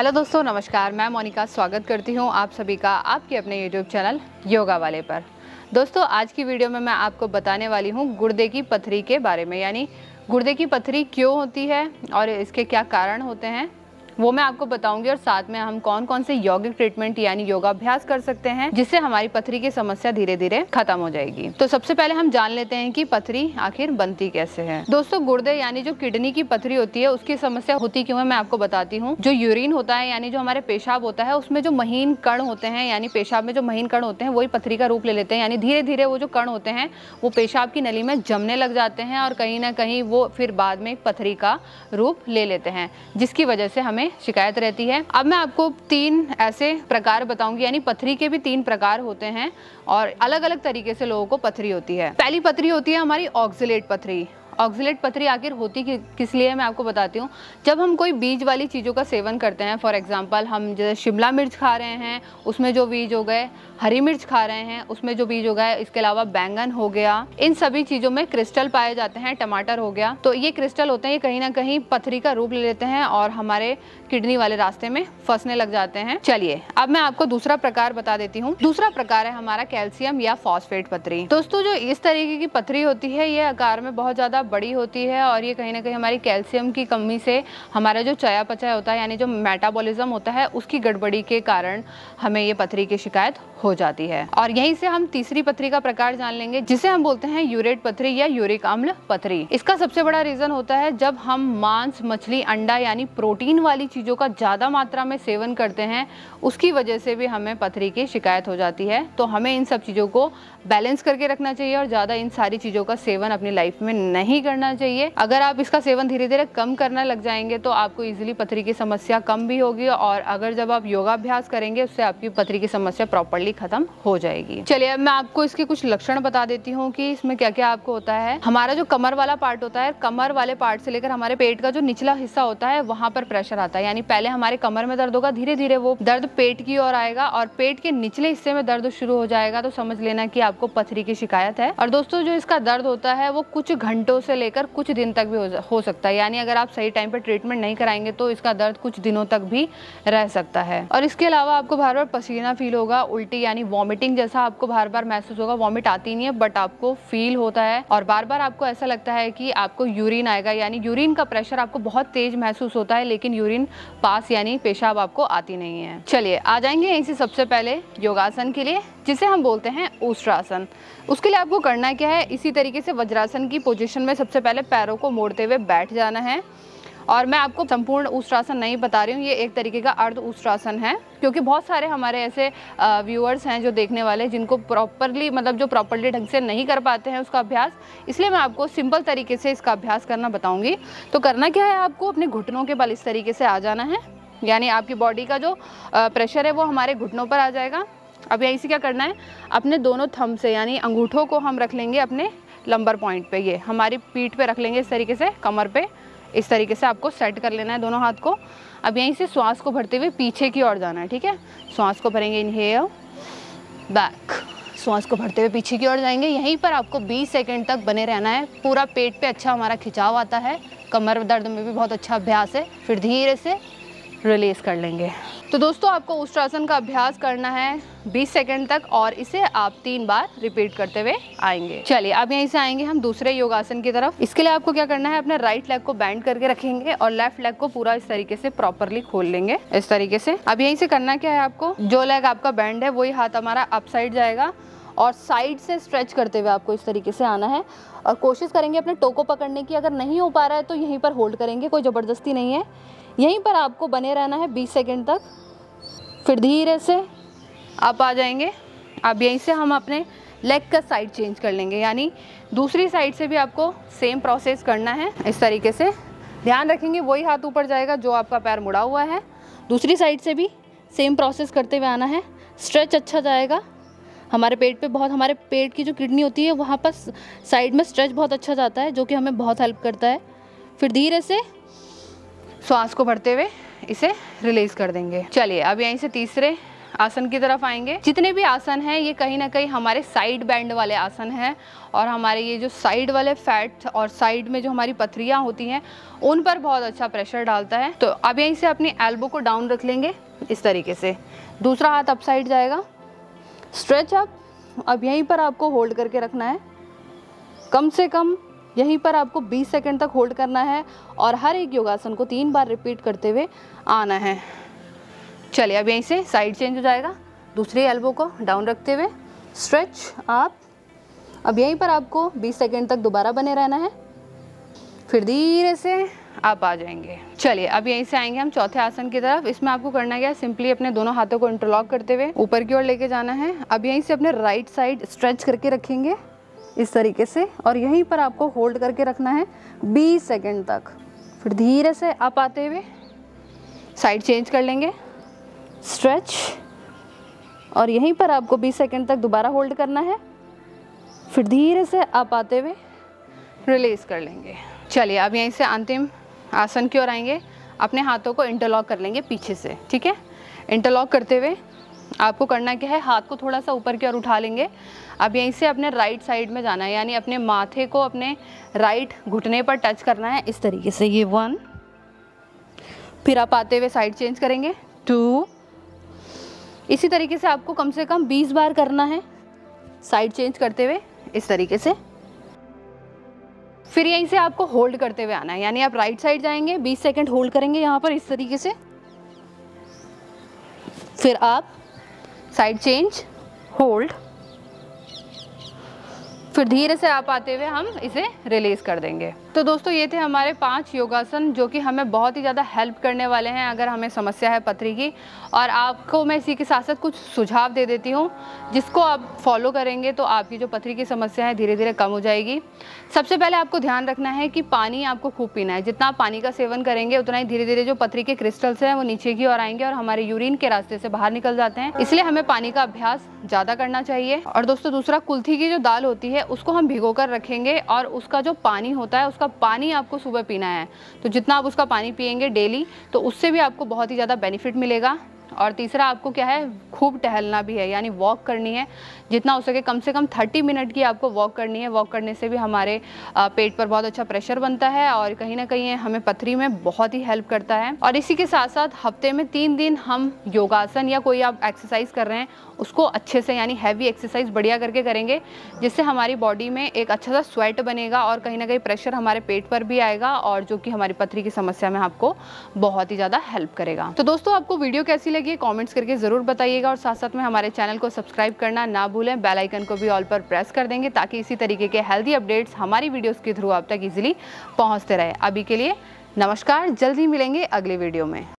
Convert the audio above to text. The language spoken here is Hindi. हेलो दोस्तों, नमस्कार। मैं मोनिका स्वागत करती हूं आप सभी का आपके अपने यूट्यूब चैनल योगा वाले पर। दोस्तों, आज की वीडियो में मैं आपको बताने वाली हूं गुर्दे की पथरी के बारे में, यानी गुर्दे की पथरी क्यों होती है और इसके क्या कारण होते हैं वो मैं आपको बताऊंगी, और साथ में हम कौन कौन से यौगिक ट्रीटमेंट यानी योगाभ्यास कर सकते हैं जिससे हमारी पथरी की समस्या धीरे धीरे खत्म हो जाएगी। तो सबसे पहले हम जान लेते हैं कि पथरी आखिर बनती कैसे है। दोस्तों, गुर्दे यानी जो किडनी की पथरी होती है उसकी समस्या होती क्यों है मैं आपको बताती हूँ। जो यूरिन होता है यानी जो हमारे पेशाब होता है उसमें जो महीन कण होते हैं, यानी पेशाब में जो महीन कण होते हैं वही पथरी का रूप ले लेते हैं, यानी धीरे धीरे वो जो कण होते हैं वो पेशाब की नली में जमने लग जाते हैं और कहीं ना कहीं वो फिर बाद में पथरी का रूप ले लेते हैं, जिसकी वजह से हमें शिकायत रहती है। अब मैं आपको तीन ऐसे प्रकार बताऊंगी, यानी पथरी के भी तीन प्रकार होते हैं और अलग अलग तरीके से लोगों को पथरी होती है। पहली पथरी होती है हमारी ऑक्सिलेट पथरी। ऑक्सिलेट पथरी आखिर होती किस लिए मैं आपको बताती हूँ। जब हम कोई बीज वाली चीज़ों का सेवन करते हैं, फॉर एग्जांपल हम जैसे शिमला मिर्च खा रहे हैं उसमें जो बीज हो गए, हरी मिर्च खा रहे हैं उसमें जो बीज हो गए, इसके अलावा बैंगन हो गया, इन सभी चीज़ों में क्रिस्टल पाए जाते हैं, टमाटर हो गया, तो ये क्रिस्टल होते हैं, ये कहीं ना कहीं पथरी का रूप ले लेते हैं और हमारे किडनी वाले रास्ते में फंसने लग जाते हैं। चलिए, अब मैं आपको दूसरा प्रकार बता देती हूँ। दूसरा प्रकार है हमारा कैल्शियम या फॉस्फेट पथरी। दोस्तों, जो इस तरीके की पथरी होती है ये आकार में बहुत ज़्यादा बड़ी होती है और ये कहीं ना कहीं हमारी कैल्शियम की कमी से हमारा जो चयापचय होता है यानी जो मेटाबॉलिज्म होता है उसकी गड़बड़ी के कारण हमें ये पथरी की शिकायत हो जाती है। और यहीं से हम तीसरी पथरी का प्रकार जान लेंगे जिसे हम बोलते हैं यूरेट पथरी या यूरिक अम्ल पथरी। इसका सबसे बड़ा रीजन होता है जब हम मांस, मछली, अंडा यानी प्रोटीन वाली चीज़ों का ज़्यादा मात्रा में सेवन करते हैं, उसकी वजह से भी हमें पथरी की शिकायत हो जाती है। तो हमें इन सब चीज़ों को बैलेंस करके रखना चाहिए और ज़्यादा इन सारी चीज़ों का सेवन अपनी लाइफ में नहीं करना चाहिए। अगर आप इसका सेवन धीरे धीरे कम करना लग जाएंगे तो आपको ईजिली पथरी की समस्या कम भी होगी, और अगर जब आप योगाभ्यास करेंगे उससे आपकी पथरी की समस्या प्रॉपरली खत्म हो जाएगी। चलिए, अब मैं आपको इसके कुछ लक्षण बता देती हूँ कि इसमें क्या क्या आपको होता है। हमारा जो कमर वाला पार्ट होता है, कमर वाले पार्ट से लेकर हमारे पेट का जो निचला हिस्सा होता है वहाँ पर प्रेशर आता है, यानी पहले हमारे कमर में दर्द होगा, धीरे धीरे वो दर्द पेट की ओर आएगा और पेट के निचले हिस्से में दर्द शुरू हो जाएगा, तो समझ लेना कि आपको पथरी की शिकायत है। और दोस्तों, जो इसका दर्द होता है वो कुछ घंटों से लेकर कुछ दिन तक भी हो सकता है, यानी अगर आप सही टाइम पर ट्रीटमेंट नहीं कराएंगे तो इसका दर्द कुछ दिनों तक भी रह सकता है। और इसके अलावा आपको बार बार पसीना फील होगा, उल्टी यानी वॉमिटिंग जैसा आपको बार बार महसूस होगा। वॉमिट आती नहीं है बट आपको फील होता है, और बार बार आपको ऐसा लगता है कि आपको यूरिन आएगा, यानी यूरिन का प्रेशर आपको बहुत तेज महसूस होता है, लेकिन यूरिन पास यानी पेशाब आपको आती नहीं है। चलिए, आ जाएंगे इसी सबसे पहले योगासन के लिए जिसे हम बोलते हैं उष्ट्रासन। उसके लिए आपको करना क्या है, इसी तरीके से वज्रासन की पोजिशन में सबसे पहले पैरों को मोड़ते हुए बैठ जाना है। और मैं आपको संपूर्ण उष्ट्रासन नहीं बता रही हूँ, ये एक तरीके का अर्ध उष्ट्रासन है, क्योंकि बहुत सारे हमारे ऐसे व्यूअर्स हैं जो देखने वाले जिनको प्रॉपरली जो प्रॉपरली ढंग से नहीं कर पाते हैं उसका अभ्यास, इसलिए मैं आपको सिंपल तरीके से इसका अभ्यास करना बताऊँगी। तो करना क्या है, आपको अपने घुटनों के बल इस तरीके से आ जाना है, यानी आपकी बॉडी का जो प्रेशर है वो हमारे घुटनों पर आ जाएगा। अब यहीं से क्या करना है, अपने दोनों थंब से यानी अंगूठों को हम रख लेंगे अपने लंबर पॉइंट पर, ये हमारी पीठ पर रख लेंगे इस तरीके से, कमर पर इस तरीके से आपको सेट कर लेना है दोनों हाथ को। अब यहीं से श्वास को भरते हुए पीछे की ओर जाना है, ठीक है। श्वास को भरेंगे, इनहेल बैक, श्वास को भरते हुए पीछे की ओर जाएंगे। यहीं पर आपको 20 सेकंड तक बने रहना है। पूरा पेट पे अच्छा हमारा खिंचाव आता है, कमर दर्द में भी बहुत अच्छा अभ्यास है। फिर धीरे से रिलीज़ कर लेंगे। तो दोस्तों, आपको उष्ट्रासन का अभ्यास करना है 20 सेकंड तक, और इसे आप 3 बार रिपीट करते हुए आएंगे। चलिए, अब यहीं से आएंगे हम दूसरे योगासन की तरफ। इसके लिए आपको क्या करना है, अपने राइट लेग को बैंड करके रखेंगे और लेफ्ट लेग को पूरा इस तरीके से प्रॉपरली खोल लेंगे, इस तरीके से। अब यहीं से करना क्या है, आपको जो लेग आपका बैंड है वही हाथ हमारा अप साइड जाएगा और साइड से स्ट्रेच करते हुए आपको इस तरीके से आना है, और कोशिश करेंगे अपने टो को पकड़ने की। अगर नहीं हो पा रहा है तो यहीं पर होल्ड करेंगे, कोई ज़बरदस्ती नहीं है। यहीं पर आपको बने रहना है 20 सेकंड तक। फिर धीरे से आप आ जाएंगे। अब यहीं से हम अपने लेग का साइड चेंज कर लेंगे, यानी दूसरी साइड से भी आपको सेम प्रोसेस करना है, इस तरीके से। ध्यान रखेंगे वही हाथ ऊपर जाएगा जो आपका पैर मुड़ा हुआ है। दूसरी साइड से भी सेम प्रोसेस करते हुए आना है। स्ट्रेच अच्छा जाएगा हमारे पेट पे, बहुत हमारे पेट की जो किडनी होती है वहाँ पर साइड में स्ट्रेच बहुत अच्छा जाता है, जो कि हमें बहुत हेल्प करता है। फिर धीरे से श्वास को भरते हुए इसे रिलीज़ कर देंगे। चलिए, अब यहीं से तीसरे आसन की तरफ आएंगे। जितने भी आसन हैं ये कहीं ना कहीं हमारे साइड बैंड वाले आसन हैं और हमारे ये जो साइड वाले फैट और साइड में जो हमारी पथरियाँ होती हैं उन पर बहुत अच्छा प्रेशर डालता है। तो अब यहीं से अपनी एल्बो को डाउन रख लेंगे इस तरीके से, दूसरा हाथ अप साइड जाएगा, स्ट्रेच अप। अब यहीं पर आपको होल्ड करके रखना है, कम से कम यहीं पर आपको 20 सेकंड तक होल्ड करना है और हर एक योगासन को 3 बार रिपीट करते हुए आना है। चलिए अब यहीं से साइड चेंज हो जाएगा, दूसरी एल्बो को डाउन रखते हुए स्ट्रेच अप। अब यहीं पर आपको 20 सेकंड तक दोबारा बने रहना है, फिर धीरे से आप आ जाएंगे। चलिए अब यहीं से आएंगे हम चौथे आसन की तरफ। इसमें आपको करना क्या है, सिंपली अपने दोनों हाथों को इंटरलॉक करते हुए ऊपर की ओर लेके जाना है। अब यहीं से अपने राइट साइड स्ट्रेच करके रखेंगे इस तरीके से और यहीं पर आपको होल्ड करके रखना है 20 सेकंड तक, फिर धीरे से आप आते हुए साइड चेंज कर लेंगे, स्ट्रेच। और यहीं पर आपको 20 सेकंड तक दोबारा होल्ड करना है, फिर धीरे से आप आते हुए रिलीज़ कर लेंगे। चलिए अब यहीं से अंतिम आसन की ओर आएंगे। अपने हाथों को इंटरलॉक कर लेंगे पीछे से, ठीक है। इंटरलॉक करते हुए आपको करना क्या है, हाथ को थोड़ा सा ऊपर की ओर उठा लेंगे। अब यहीं से अपने राइट साइड में जाना है, यानी अपने माथे को अपने राइट घुटने पर टच करना है इस तरीके से, ये 1। फिर आप आते हुए साइड चेंज करेंगे, 2। इसी तरीके से आपको कम से कम 20 बार करना है साइड चेंज करते हुए इस तरीके से। फिर यहीं से आपको होल्ड करते हुए आना है, यानी आप राइट साइड जाएंगे, 20 सेकंड होल्ड करेंगे यहाँ पर इस तरीके से, फिर आप साइड चेंज, होल्ड, फिर धीरे से आप आते हुए हम इसे रिलीज़ कर देंगे। तो दोस्तों ये थे हमारे 5 योगासन जो कि हमें बहुत ही ज़्यादा हेल्प करने वाले हैं अगर हमें समस्या है पथरी की। और आपको मैं इसी के साथ साथ कुछ सुझाव दे देती हूँ जिसको आप फॉलो करेंगे तो आपकी जो पथरी की समस्या है धीरे धीरे कम हो जाएगी। सबसे पहले आपको ध्यान रखना है कि पानी आपको खूब पीना है। जितना आप पानी का सेवन करेंगे उतना ही धीरे धीरे जो पथरी के क्रिस्टल्स हैं वो नीचे की ओर आएंगे और हमारे यूरिन के रास्ते से बाहर निकल जाते हैं, इसलिए हमें पानी का अभ्यास ज़्यादा करना चाहिए। और दोस्तों दूसरा, कुल्थी की जो दाल होती है उसको हम भिगो कर रखेंगे और उसका जो पानी होता है उसका पानी आपको सुबह पीना है। तो जितना आप उसका पानी पिएंगे डेली तो उससे भी आपको बहुत ही ज़्यादा बेनिफिट मिलेगा। और तीसरा आपको क्या है, खूब टहलना भी है, यानी वॉक करनी है। जितना हो सके कम से कम 30 मिनट की आपको वॉक करनी है। वॉक करने से भी हमारे पेट पर बहुत अच्छा प्रेशर बनता है और कहीं ना कहीं हमें पथरी में बहुत ही हेल्प करता है। और इसी के साथ साथ हफ्ते में 3 दिन हम योगासन या कोई आप एक्सरसाइज कर रहे हैं उसको अच्छे से, यानी हैवी एक्सरसाइज बढ़िया करके करेंगे जिससे हमारी बॉडी में एक अच्छा सा स्वेट बनेगा और कहीं ना कहीं प्रेशर हमारे पेट पर भी आएगा और जो कि हमारी पथरी की समस्या में आपको बहुत ही ज़्यादा हेल्प करेगा। तो दोस्तों आपको वीडियो कैसी लगी कमेंट्स करके ज़रूर बताइएगा और साथ साथ में हमारे चैनल को सब्सक्राइब करना ना भूलें। बेल आइकन को भी ऑल पर प्रेस कर देंगे ताकि इसी तरीके के हेल्दी अपडेट्स हमारी वीडियोस के थ्रू आप तक इजीली पहुंचते रहे। अभी के लिए नमस्कार, जल्दी मिलेंगे अगली वीडियो में।